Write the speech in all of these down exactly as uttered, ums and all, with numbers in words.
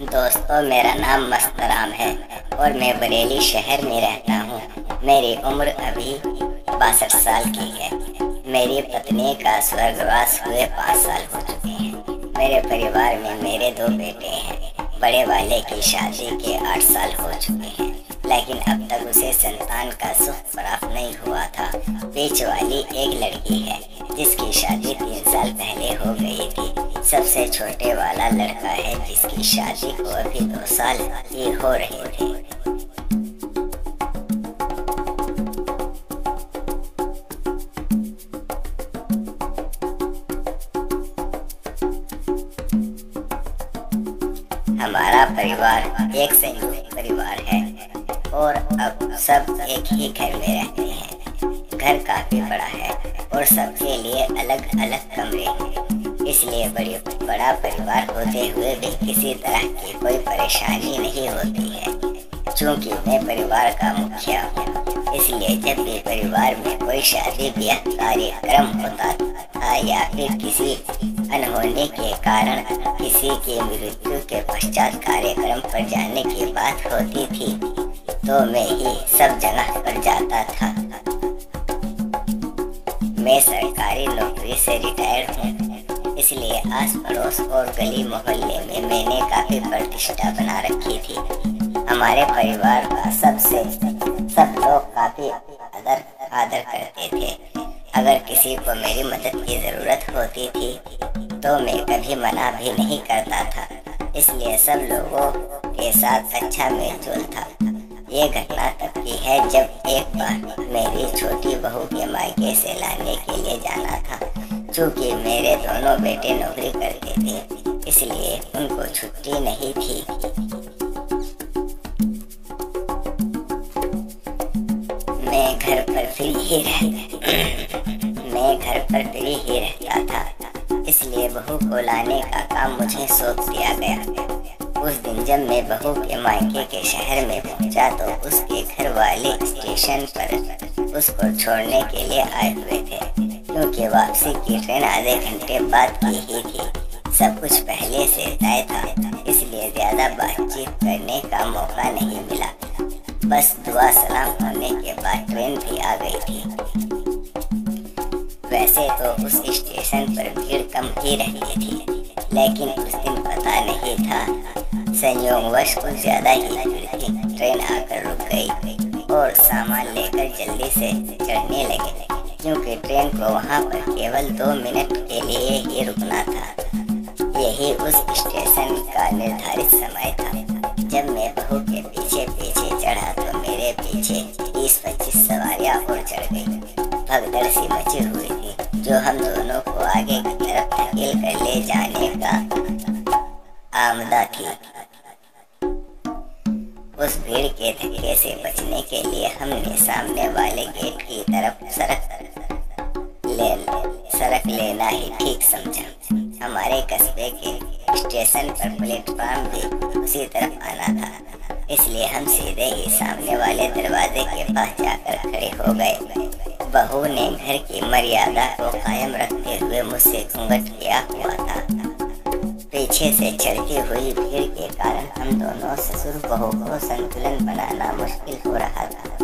दोस्तों मेरा नाम मस्तराम है और मैं बरेली शहर में रहता हूँ। मेरी उम्र अभी बासठ साल की है। मेरी पत्नी का स्वर्गवास हुए पाँच साल हो चुके हैं। मेरे परिवार में मेरे दो बेटे हैं। बड़े वाले की शादी के आठ साल हो चुके हैं, लेकिन अब तक उसे संतान का सुख प्राप्त नहीं हुआ था। बीच वाली एक लड़की है जिसकी शादी तीन साल पहले हो गई थी। सबसे छोटे वाला लड़का है जिसकी शादी को अभी दो साल ही हो रहे थे। हमारा परिवार एक संयुक्त परिवार है और अब सब एक ही घर में रहते हैं। घर काफी बड़ा है और सबके लिए अलग अलग कमरे हैं, इसलिए बड़े बड़ा परिवार होते हुए भी किसी तरह की कोई परेशानी नहीं होती है। चूँकि मैं परिवार का मुखिया हूँ, इसलिए जब भी परिवार में कोई शादी ब्याह कार्यक्रम होता था या फिर किसी अनहोनी के कारण किसी की मृत्यु के पश्चात कार्यक्रम पर जाने की बात होती थी, तो मैं ही सब जगह पर जाता था। मैं सरकारी नौकरी से रिटायर हूँ, इसलिए आस पड़ोस और गली मोहल्ले में मैंने काफी प्रतिष्ठा बना रखी थी। हमारे परिवार का सबसे सब लोग काफी आदर आदर करते थे। अगर किसी को मेरी मदद की जरूरत होती थी तो मैं कभी मना भी नहीं करता था, इसलिए सब लोगों के साथ अच्छा मेलजोल था। ये घटना तब की है जब एक बार मेरी छोटी बहू के मायके से लाने के लिए जाना था। चूँकि मेरे दोनों बेटे नौकरी करते थे, इसलिए उनको छुट्टी नहीं थी। मैं घर पर फ्री ही रहता मैं घर पर फ्री ही रहता था, इसलिए बहू को लाने का काम मुझे सौंप दिया गया। उस दिन जब मैं बहू के मायके के शहर में पहुंचा तो उसके घर वाले स्टेशन पर उसको छोड़ने के लिए आए हुए थे, क्योंकि वापसी की ट्रेन आधे घंटे बाद की ही थी। सब कुछ पहले से तय था, इसलिए ज़्यादा बातचीत करने का मौका नहीं मिला। बस दुआ सलाम होने के बाद ट्रेन भी आ गई थी। वैसे तो उस स्टेशन पर भीड़ कम ही रहती थी, लेकिन उस दिन पता नहीं था, संयोगवश कुछ ज़्यादा ही भीड़ थी। ट्रेन आकर रुक गई और सामान लेकर जल्दी से चढ़ने लगे, क्योंकि ट्रेन को वहाँ पर केवल दो मिनट के लिए ही रुकना था। यही उस स्टेशन का निर्धारित समय था। जब मैं बहू के पीछे पीछे चढ़ा तो मेरे पीछे बीस पच्चीस सवारियाँ और चढ़ गई। भगदड़ सी मची हुई थी जो हम दोनों को आगे की तरफ धकेल कर ले जाने का आमदा थी। उस भीड़ के धक्के से बचने के लिए हमने सामने वाले गेट की तरफ सरक ले सरक लेना ही ठीक समझा। हमारे कस्बे के स्टेशन पर प्लेटफार्म भी उसी तरफ आना था, इसलिए हम सीधे ही सामने वाले दरवाजे के पास जाकर खड़े हो गए। बहू ने घर की मर्यादा को कायम रखते हुए मुझसे घूंघट किया हुआ था। पीछे से चलती हुई भीड़ के कारण हम दोनों ससुर बहू को संतुलन बनाना मुश्किल हो रहा था।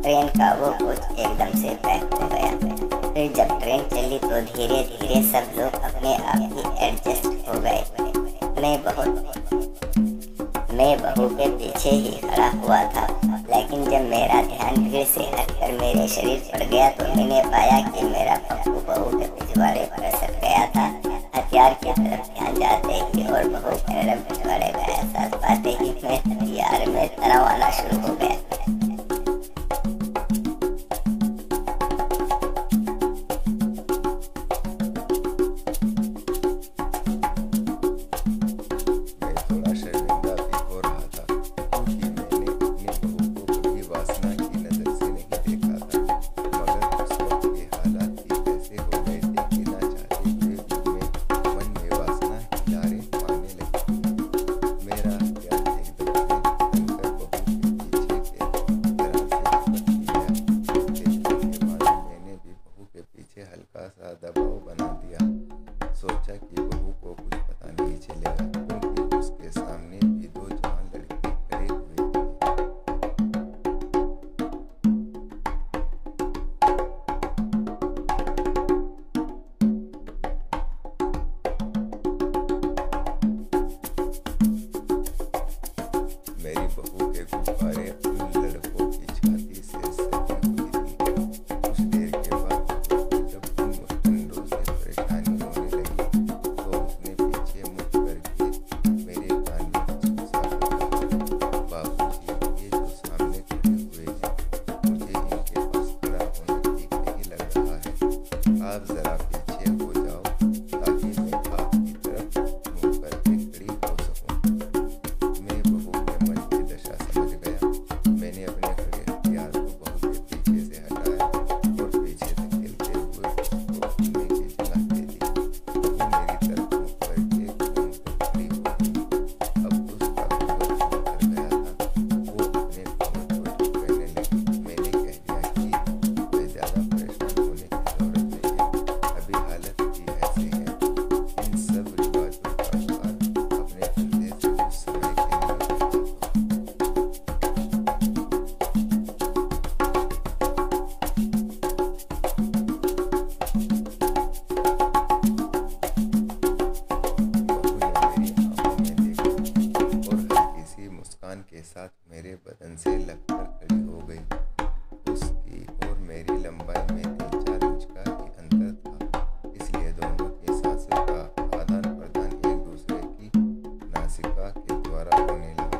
ट्रेन का वो कोच एकदम से पैक हो गया। फिर जब ट्रेन चली तो धीरे धीरे सब लोग अपने आप ही एडजस्ट हो गए। मैं बहुत मैं बहू के पीछे ही खड़ा हुआ था, लेकिन जब मेरा ध्यान भीड़ से हटकर मेरे शरीर पर गया तो मैंने पाया कि मेरा पप्पू बहू के पिछवाड़े पर सट गया था। हथियार की तरफ ध्यान जाते ही और बहू के नरम पिछवाड़े का एहसास पाते ही मैं हथियार में तनाव आना शुरू हो गया। मैं थोड़ा शर्मिंदा भी हो रहा था क्योंकि मैंने अपनी बहू को कभी वासना की नजर से नहीं देखा था, मगर उस वक्त के हालात ही कैसे हो गए थे कि ना चाहते हुए मेरा ध्यान एकदम से बहू के पीछे गया। के साथ मेरे बदन से लगकर खड़ी हो गई। उसकी और मेरी लंबाई में तीन चार इंच का ही अंतर था, इसलिए दोनों के सांसों का आदान प्रदान एक दूसरे की नासिका के द्वारा होने लगा।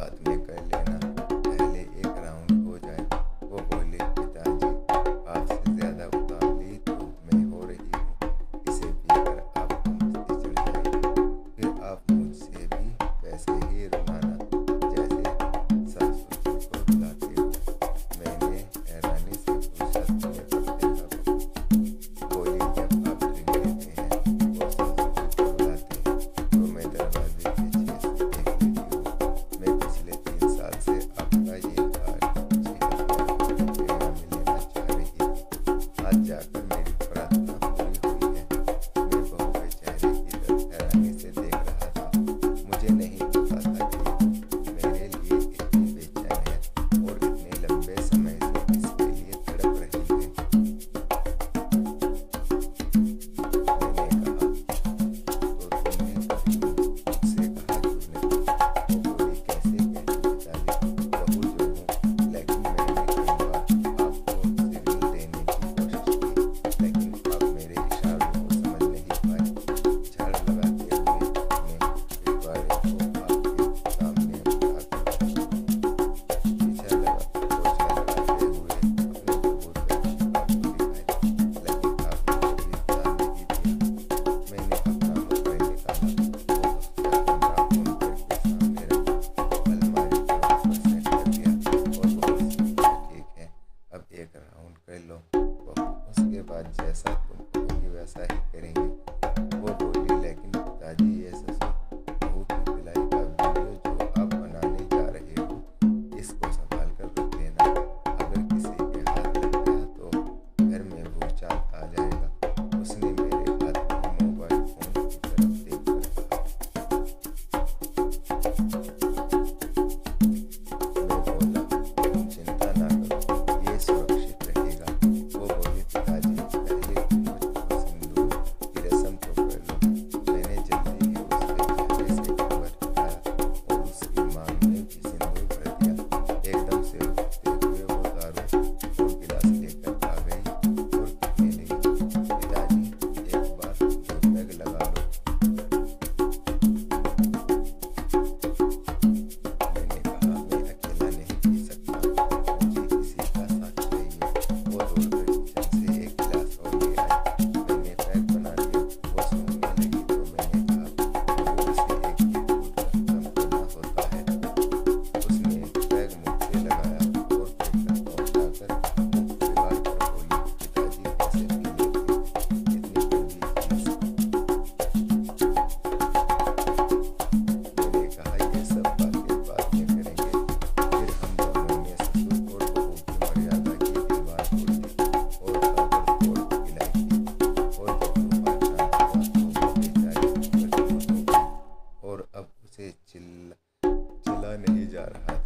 बाद में कर लेना, पहले एक राउंड हो जाए। वो बोले, पिताजी आपसे ज्यादा उतावली तो मैं हो रही हूँ, इसे पीकर आपको मस्ती चढ़ जाएगी, फिर आप मुझसे भी वैसे ही रुलाना जैसे सासू जी को बुलाते हो। मैंने हैरानी से पूछा, तुम्हें कब देखा कब? बोली, जब आप ड्रिंक लेते हैं और सासू जी को बुलाते हैं तो मैं दरवाजे के छेद से देख लेती हूँ। मैं पिछले तीन साल से आपका ये कार्ड मेरा मिलना चाह रही थी, आज जाकर मेरी प्रार्थना पूरी हुई है। मैं बहू के चेहरे की तरफ हैरानी से देख रहा था, मुझे नहीं पता था कि उसके बाद जैसा तुम कहोगी वैसा ही करेंगे। वो बोली, लेकिन पिताजी ये ससुर बहू की पिलाई का वीडियो जो आप बनाने जा रहे हो इसको संभाल कर रख लेना, अगर किसी के हाथ लग गया तो घर में भूचाल आ जाएगा। उसने मेरे हाथ में मोबाइल फोन की तरफ देखकर कहा। मैं बोला, तुम चिंता ना करो, ये सुरक्षित। अब उसे चिल्ला चिल्ला नहीं जा रहा।